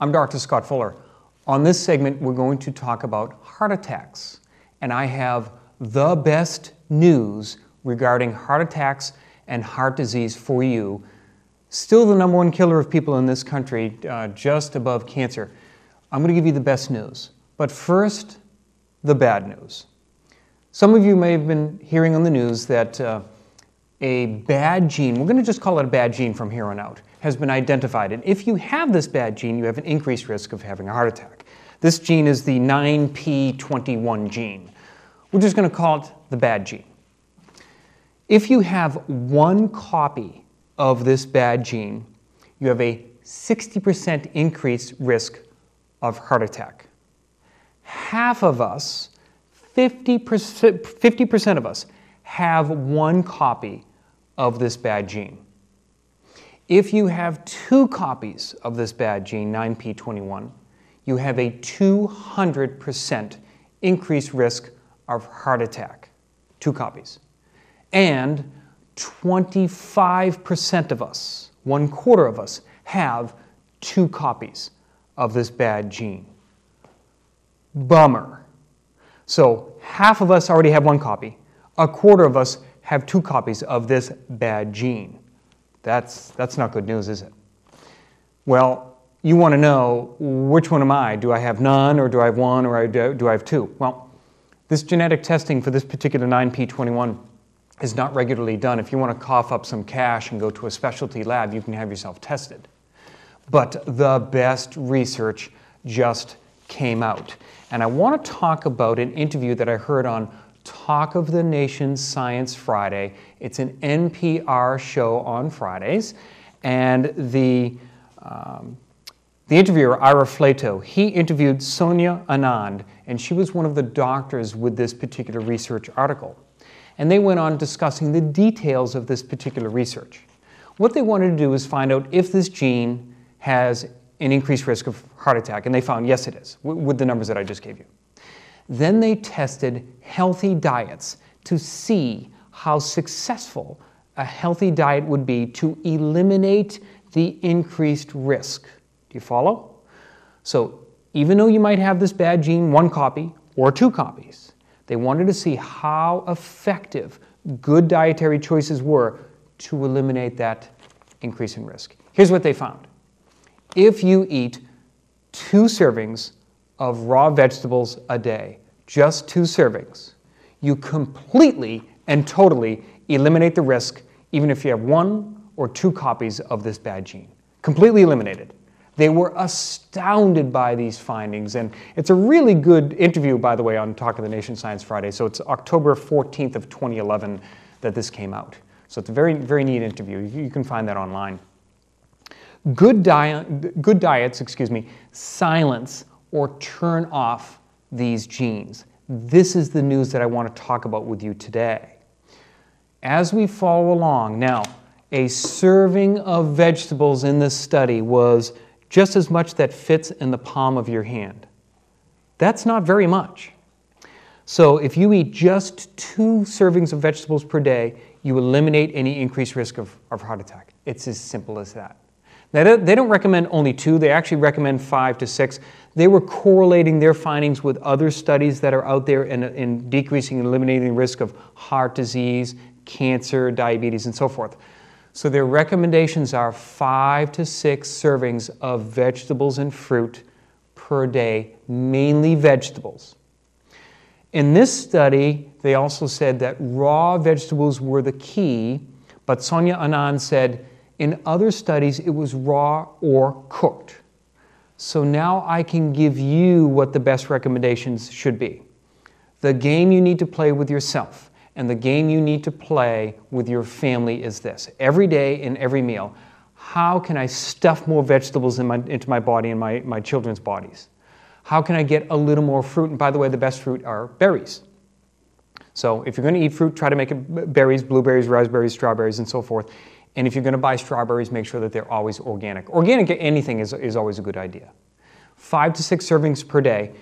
I'm Dr. Scott Fuller. On this segment, we're going to talk about heart attacks. And I have the best news regarding heart attacks and heart disease for you. Still the number one killer of people in this country, just above cancer. I'm going to give you the best news. But first, the bad news. Some of you may have been hearing on the news that a bad gene, we're going to just call it a bad gene from here on out, has been identified. And if you have this bad gene, you have an increased risk of having a heart attack. This gene is the 9P21 gene. We're just going to call it the bad gene. If you have one copy of this bad gene, you have a 60% increased risk of heart attack. Half of us, 50% of us, have one copy of this bad gene. If you have two copies of this bad gene, 9P21, you have a 200% increased risk of heart attack. Two copies. And 25% of us, one quarter of us, have two copies of this bad gene. Bummer. So half of us already have one copy. A quarter of us have two copies of this bad gene. That's not good news, is it? Well, you want to know, which one am I? Do I have none, or do I have one, or do I have two? Well, this genetic testing for this particular 9P21 is not regularly done. If you want to cough up some cash and go to a specialty lab, you can have yourself tested. But the best research just came out. And I want to talk about an interview that I heard on Talk of the Nation Science Friday. It's an NPR show on Fridays. And the interviewer, Ira Flato, he interviewed Sonia Anand, and she was one of the doctors with this particular research article. And they went on discussing the details of this particular research. What they wanted to do is find out if this gene has an increased risk of heart attack, and they found, yes, it is, with the numbers that I just gave you. Then they tested healthy diets to see how successful a healthy diet would be to eliminate the increased risk. Do you follow? So even though you might have this bad gene, one copy or two copies, they wanted to see how effective good dietary choices were to eliminate that increase in risk. Here's what they found. If you eat two servings of raw vegetables a day, just two servings, you completely and totally eliminate the risk, even if you have one or two copies of this bad gene. Completely eliminated. They were astounded by these findings, and it's a really good interview, by the way, on Talk of the Nation Science Friday. So it's October 14th of 2011 that this came out. So it's a very, very neat interview. You can find that online. Good diets, silence or turn off these genes. This is the news that I want to talk about with you today. As we follow along, now, a serving of vegetables in this study was just as much that fits in the palm of your hand. That's not very much. So if you eat just two servings of vegetables per day, you eliminate any increased risk of heart attack. It's as simple as that. Now, they don't recommend only two, they actually recommend 5 to 6. They were correlating their findings with other studies that are out there in decreasing and eliminating the risk of heart disease, cancer, diabetes, and so forth. So their recommendations are 5 to 6 servings of vegetables and fruit per day, mainly vegetables. In this study, they also said that raw vegetables were the key, but Sonia Anand said, in other studies, it was raw or cooked. So now I can give you what the best recommendations should be. The game you need to play with yourself and the game you need to play with your family is this. Every day in every meal, how can I stuff more vegetables into my body and my children's bodies? How can I get a little more fruit? And by the way, the best fruit are berries. So if you're going to eat fruit, try to make it berries, blueberries, raspberries, strawberries, and so forth. And if you're going to buy strawberries, make sure that they're always organic. Organic anything is always a good idea. 5 to 6 servings per day,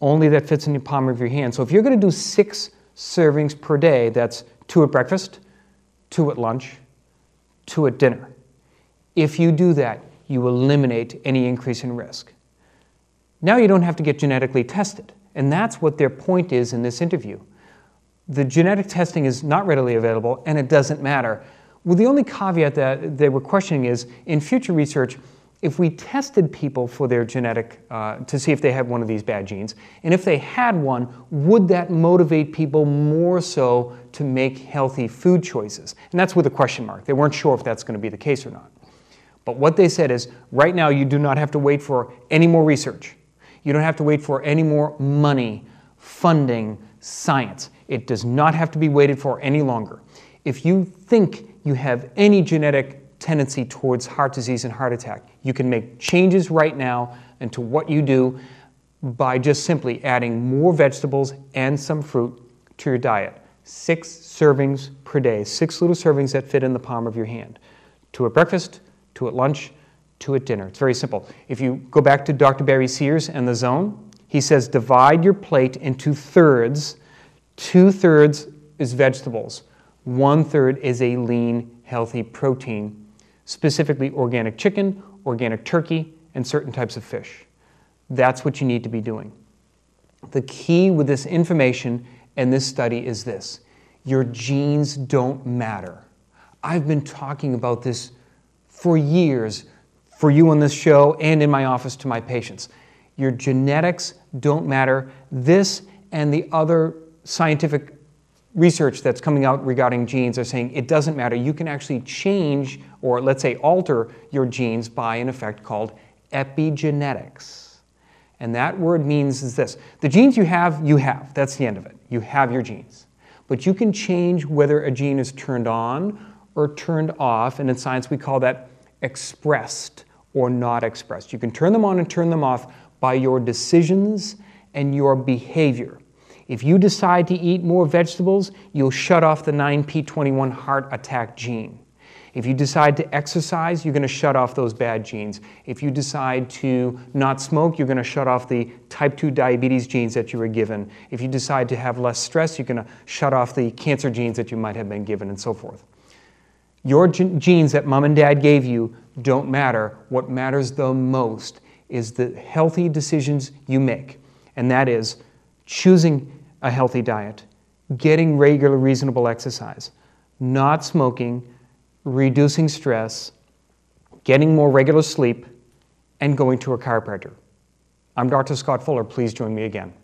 only that fits in the palm of your hand. So if you're going to do 6 servings per day, that's 2 at breakfast, 2 at lunch, to a dinner. If you do that, you eliminate any increase in risk. Now you don't have to get genetically tested, and that's what their point is in this interview. The genetic testing is not readily available, and it doesn't matter. Well, the only caveat that they were questioning is, in future research, if we tested people for their genetic, to see if they had one of these bad genes, and if they had one, would that motivate people more so to make healthy food choices? And that's with a question mark. They weren't sure if that's going to be the case or not. But what they said is, right now you do not have to wait for any more research. You don't have to wait for any more money, funding, science. It does not have to be waited for any longer. If you think you have any genetic tendency towards heart disease and heart attack, you can make changes right now and to what you do by just simply adding more vegetables and some fruit to your diet. 6 servings per day, 6 little servings that fit in the palm of your hand. 2 at breakfast, 2 at lunch, 2 at dinner. It's very simple. If you go back to Dr. Barry Sears and the Zone, he says divide your plate into thirds. 2 thirds is vegetables. 1 third is a lean, healthy protein, specifically organic chicken, organic turkey, and certain types of fish. That's what you need to be doing. The key with this information and this study is this: your genes don't matter. I've been talking about this for years, for you on this show and in my office to my patients. Your genetics don't matter. This and the other scientific research that's coming out regarding genes are saying it doesn't matter. You can actually change, or let's say alter, your genes by an effect called epigenetics. And that word means is this: the genes you have, that's the end of it. You have your genes. But you can change whether a gene is turned on or turned off, and in science we call that expressed or not expressed. You can turn them on and turn them off by your decisions and your behavior. If you decide to eat more vegetables, you'll shut off the 9P21 heart attack gene. If you decide to exercise, you're going to shut off those bad genes. If you decide to not smoke, you're going to shut off the type 2 diabetes genes that you were given. If you decide to have less stress, you're going to shut off the cancer genes that you might have been given, and so forth. Your genes that mom and dad gave you don't matter. What matters the most is the healthy decisions you make, and that is choosing a healthy diet, getting regular, reasonable exercise, not smoking, reducing stress, getting more regular sleep, and going to a chiropractor. I'm Dr. Scott Fuller. Please join me again.